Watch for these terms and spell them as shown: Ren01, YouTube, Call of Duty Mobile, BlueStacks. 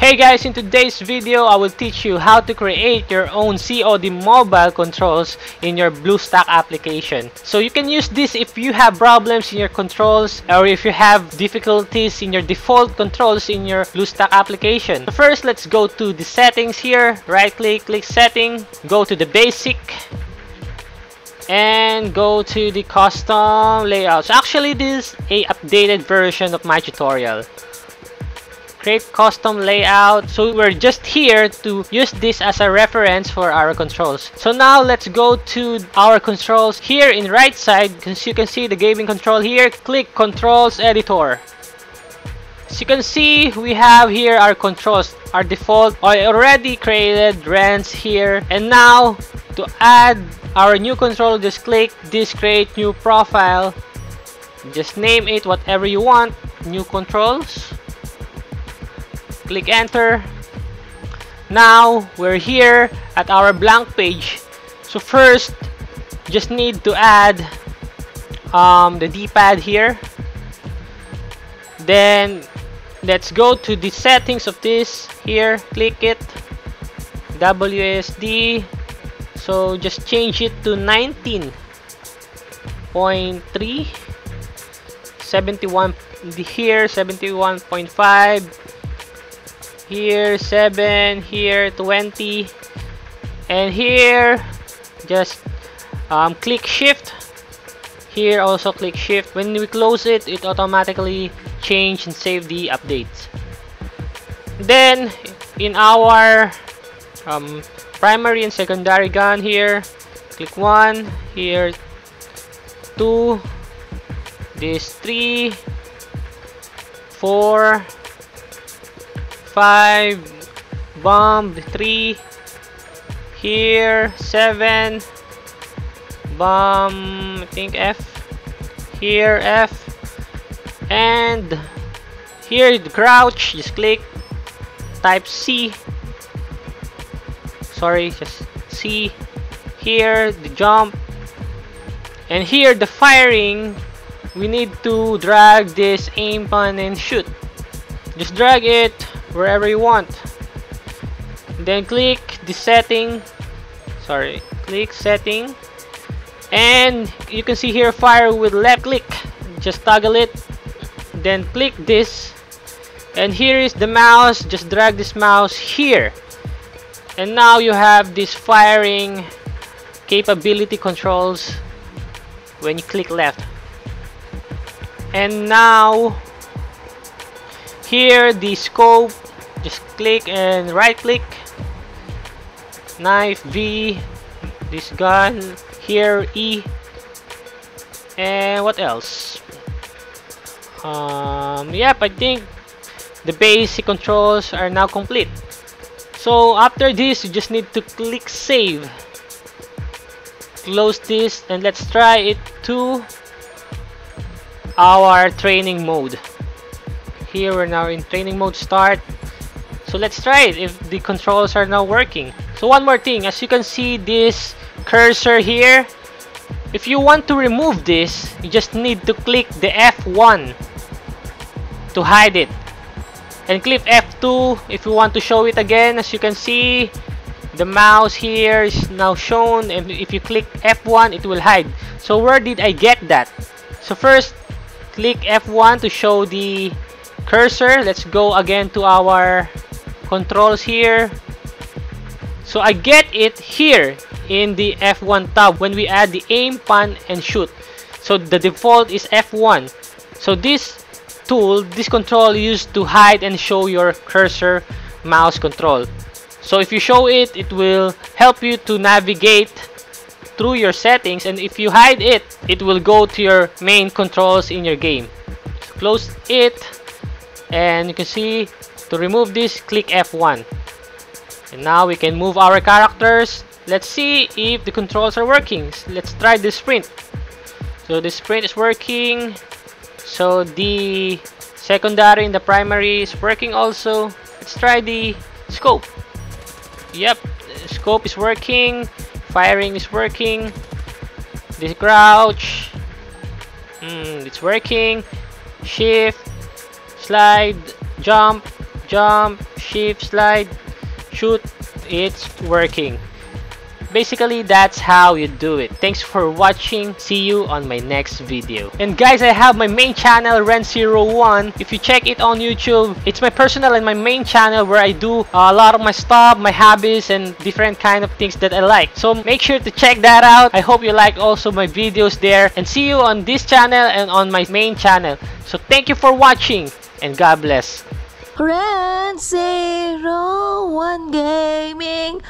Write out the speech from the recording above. Hey guys, in today's video, I will teach you how to create your own COD mobile controls in your BlueStacks application. So you can use this if you have problems in your controls or if you have difficulties in your default controls in your BlueStacks application. So first, let's go to the settings here. Right click, click setting, go to the basic, and go to the custom layouts. Actually, this is an updated version of my tutorial. Create custom layout. So we're just here to use this as a reference for our controls. So now let's go to our controls here in right side. As you can see the gaming control here, click controls editor. As you can see, we have here our controls, our default. I already created Rence here, and now to add our new control, just click this create new profile. Just name it whatever you want, new controls. Click enter. Now we're here at our blank page. So first, just need to add the D-pad here. Then let's go to the settings of this here. Click it. WSD. So just change it to 19.3. 71 here. 71.5. Here 7, here 20, and here just click shift. Here also click shift. When we close it, it automatically change and save the updates. Then in our primary and secondary gun here, click 1, here 2, this 3, 4, 5, bomb 3, here 7, bomb I think F, here F, and here the crouch, just click, type C, sorry, just C, here the jump, and here the firing. We need to drag this aim on and shoot, just drag it wherever you want. Then click the setting, sorry, click setting, and you can see here fire with left click, just toggle it, then click this, and here is the mouse, just drag this mouse here, and now you have this firing capability controls when you click left. And now here the scope, just click and right click, knife V, this gun here E, and what else, yep, I think the basic controls are now complete. So after this, you just need to click save, close this, and let's try it to our training mode. Here we're now in training mode start. So let's try it if the controls are now working. So one more thing, as you can see this cursor here, if you want to remove this, you just need to click the F1 to hide it, and click F2 if you want to show it again. As you can see, the mouse here is now shown, and if you click F1, it will hide. So where did I get that? So first, click F1 to show the cursor. Let's go again to our controls here. So I get it here in the F1 tab when we add the aim, pan, and shoot. So the default is F1. So this tool, this control used to hide and show your cursor mouse control. So if you show it, it will help you to navigate through your settings, and if you hide it, it will go to your main controls in your game. So close it. And you can see, to remove this, click F1. And now we can move our characters. Let's see if the controls are working. Let's try the sprint. So the sprint is working. So the secondary and the primary is working also. Let's try the scope. Yep, scope is working. Firing is working. The crouch. It's working. Shift. Slide, jump, jump, shift, slide, shoot, it's working. Basically, that's how you do it. Thanks for watching. See you on my next video. And guys, I have my main channel, Ren01. If you check it on YouTube, it's my personal and my main channel where I do a lot of my stuff, my hobbies, and different kind of things that I like. So make sure to check that out. I hope you like also my videos there. And see you on this channel and on my main channel. So thank you for watching and God bless. Ren01 Gaming.